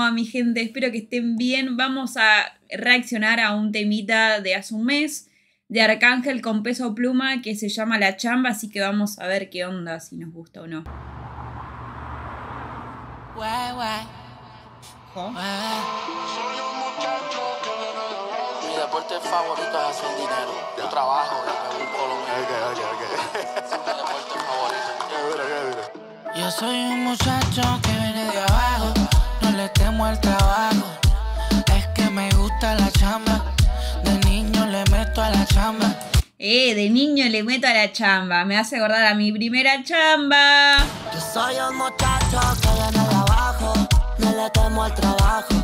va mi gente? Espero que estén bien. Vamos a reaccionar a un temita de hace un mes de Arcángel con Peso Pluma que se llama La Chamba, así que vamos a ver qué onda, si nos gusta o no. Guay, guay. ¿Oh? Mi deporte favorito es hacer dinero. Yo trabajo en un colombiano. Yo soy un muchacho que viene de abajo, no le temo al trabajo, es que me gusta la chamba, de niño le meto a la chamba. De niño le meto a la chamba, me hace acordar a mi primera chamba. Yo soy un muchacho que viene de abajo, no le temo al trabajo,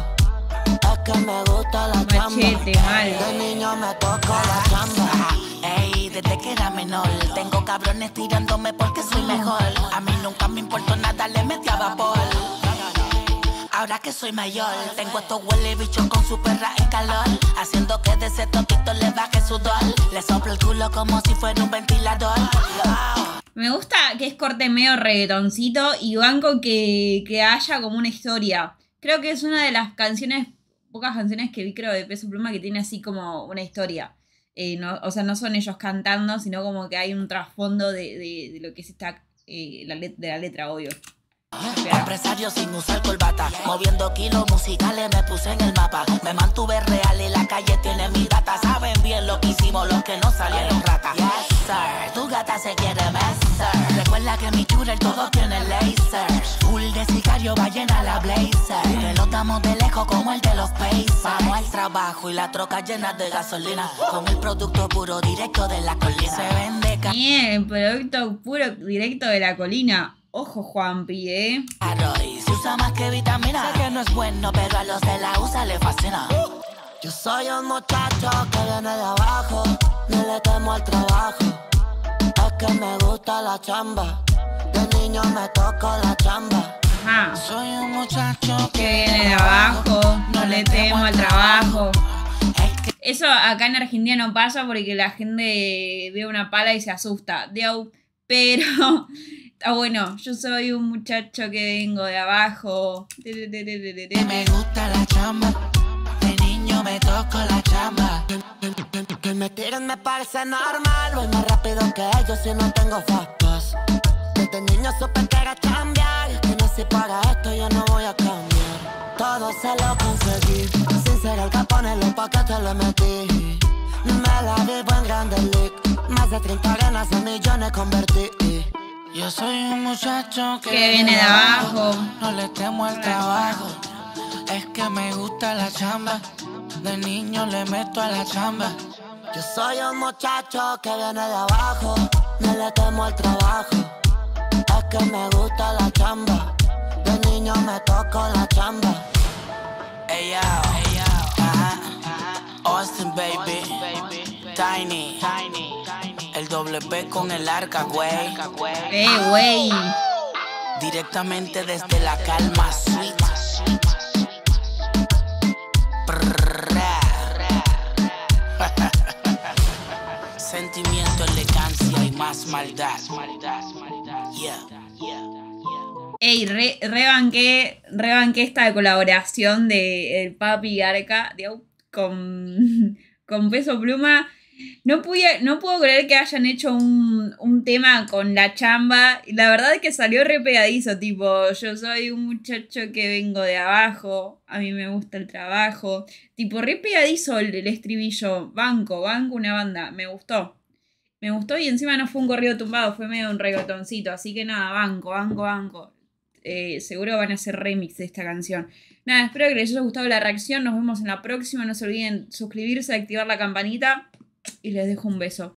es que me gusta la machete, chamba, mal. De niño me toco la chamba. Desde que era menor, tengo cabrones tirándome porque soy mejor. A mí nunca me importó nada, le metí a vapor. Ahora que soy mayor, tengo estos huele bichos con su perra en calor, haciendo que de ese toquito le baje sudor. Le soplo el culo como si fuera un ventilador. Wow. Me gusta que es corte medio reggaetoncito y banco que haya como una historia. Creo que es una de las canciones, pocas canciones que vi creo de Peso Pluma que tiene así como una historia. No, o sea, no son ellos cantando, sino como que hay un trasfondo de lo que es esta, de la letra, obvio. Empresario sin usar corbata, moviendo kilos musicales me puse en el mapa. Me mantuve real y la calle tiene mi data. Saben bien lo que hicimos, los que no salieron rata. Yes, sir, tu gata se quiere besar. Recuerda que mi churel todo tiene laser. Full de sicario va llena la blazer. Que lo damos de lejos como el de los Pacers. Vamos al trabajo y la troca llena de gasolina. Con el producto puro directo de la colina. Se vende caro. Bien, producto puro directo de la colina. Ojo, Juanpi, Y se usa más que vitamina. Sé que no es bueno, pero a los de la USA le fascina. Yo soy un muchacho que viene de abajo, no le temo al trabajo, es que me gusta la chamba, de niño me toco la chamba. Ajá. Soy un muchacho que viene de abajo, no le temo al trabajo. Eso acá en Argentina no pasa porque la gente ve una pala y se asusta. Pero... Ah, bueno, yo soy un muchacho que vengo de abajo. Me gusta la chamba, de niño me toco la chamba. Que me tiren me parece normal, voy más rápido que ellos si no tengo factos. Desde niño supe que era cambiar, que nací para esto yo no voy a cambiar. Todo se lo conseguí, sin ser el capón en los paquetes lo metí. Me la vivo en Grande League, más de 30 arenas en millones convertí. Yo soy un muchacho que viene de abajo, no le temo al trabajo, es que me gusta la chamba, de niño le meto a la chamba. Yo soy un muchacho que viene de abajo, no le temo al trabajo, es que me gusta la chamba, de niño me toco la chamba. Hey yo, hey yo. Austin baby, Tiny, el doble P con el arca, güey. Güey. Directamente desde la calma, sweet. Sentimiento, elegancia y más maldad. Rebanqué esta colaboración de el Papi Arca con Peso Pluma. No puedo creer que hayan hecho un tema con la chamba. La verdad es que salió re pegadizo, tipo, yo soy un muchacho que vengo de abajo, a mí me gusta el trabajo. Tipo, re pegadizo el estribillo. Banco una banda. Me gustó. Me gustó y encima no fue un corrido tumbado, fue medio un reggaetoncito. Así que nada, banco. Seguro van a hacer remix de esta canción. Nada, espero que les haya gustado la reacción. Nos vemos en la próxima. No se olviden suscribirse, activar la campanita. Y les dejo un beso.